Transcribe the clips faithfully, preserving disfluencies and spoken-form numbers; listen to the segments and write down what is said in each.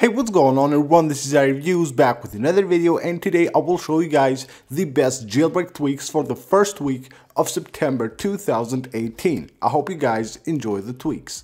Hey, what's going on everyone, this is iReviews back with another video, and today I will show you guys the best jailbreak tweaks for the first week of September two thousand eighteen. I hope you guys enjoy the tweaks.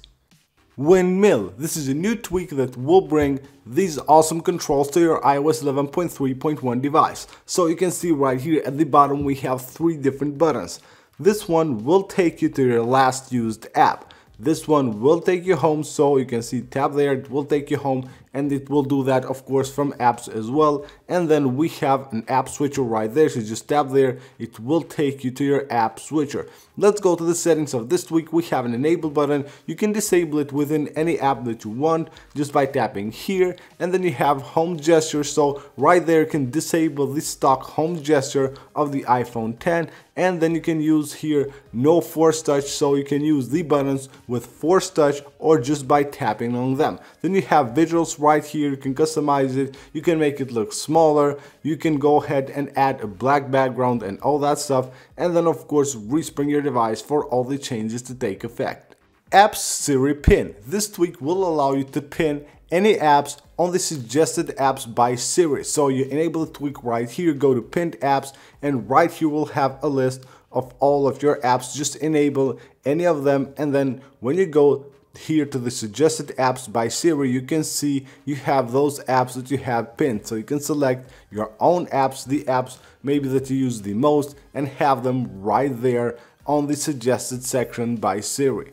Windmill. This is a new tweak that will bring these awesome controls to your iOS eleven point three point one device. So you can see right here at the bottom we have three different buttons. This one will take you to your last used app. This one will take you home, so you can see tab there, it will take you home, and it will do that of course from apps as well. And then we have an app switcher right there, so just tap there, it will take you to your app switcher. Let's go to the settings of this tweak. We have an enable button, you can disable it within any app that you want just by tapping here. And then you have home gesture, so right there you can disable the stock home gesture of the iPhone ten. And then you can use here no force touch, so you can use the buttons with force touch or just by tapping on them. Then you have visuals right here, you can customize it, you can make it look smaller, you can go ahead and add a black background and all that stuff, and then of course respring your device for all the changes to take effect. Apps Siri Pin. This tweak will allow you to pin any apps on the suggested apps by Siri. So you enable the tweak right here, go to pinned apps, and right here we'll have a list of all of your apps. Just enable any of them, and then when you go here to the suggested apps by Siri, you can see you have those apps that you have pinned, so you can select your own apps, the apps maybe that you use the most, and have them right there on the suggested section by Siri.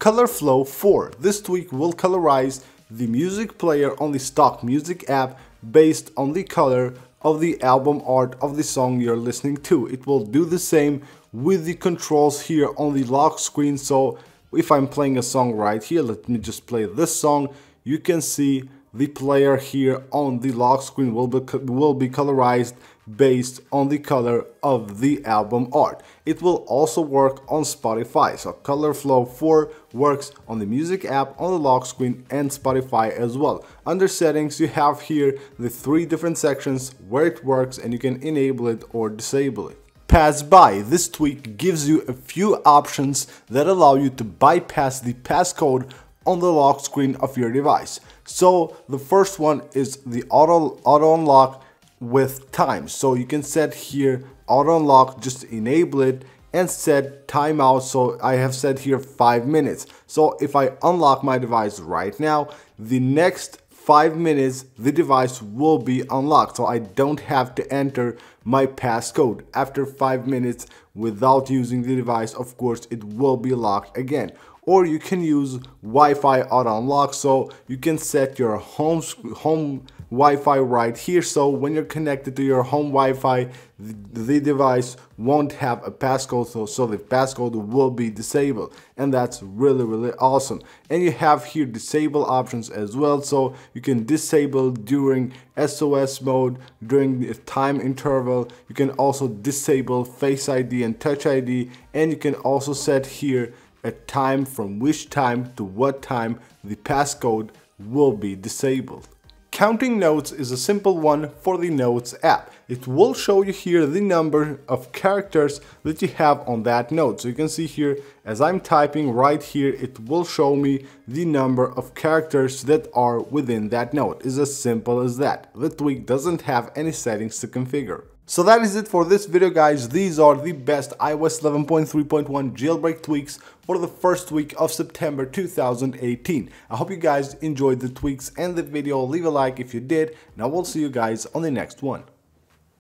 ColorFlow four. This tweak will colorize the music player on the stock music app based on the color of the album art of the song you're listening to. It will do the same with the controls here on the lock screen. So if I'm playing a song right here, let me just play this song, you can see the player here on the lock screen will be, will be colorized based on the color of the album art. It will also work on Spotify, so ColorFlow four works on the music app, on the lock screen, and Spotify as well. Under settings you have here the three different sections where it works, and you can enable it or disable it. Pass by. This tweak gives you a few options that allow you to bypass the passcode on the lock screen of your device. So the first one is the auto, auto unlock with time. So you can set here auto unlock, just enable it, and set timeout. So I have set here five minutes. So if I unlock my device right now, the next five minutes the device will be unlocked. So I don't have to enter my passcode. After five minutes without using the device, of course it will be locked again. Or you can use Wi-Fi auto unlock, so you can set your home home Wi-Fi right here, so when you're connected to your home Wi-Fi, the, the device won't have a passcode, so, so the passcode will be disabled, and that's really really awesome. And you have here disable options as well, so you can disable during S O S mode, during the time interval, you can also disable Face I D and Touch I D, and you can also set here a time from which time to what time the passcode will be disabled. Counting Notes is a simple one for the Notes app. It will show you here the number of characters that you have on that note. So you can see here, as I'm typing right here, it will show me the number of characters that are within that note. It's as simple as that. The tweak doesn't have any settings to configure. So that is it for this video guys. These are the best iOS eleven point three point one jailbreak tweaks for the first week of September two thousand eighteen. I hope you guys enjoyed the tweaks and the video. Leave a like if you did, and I will see you guys on the next one.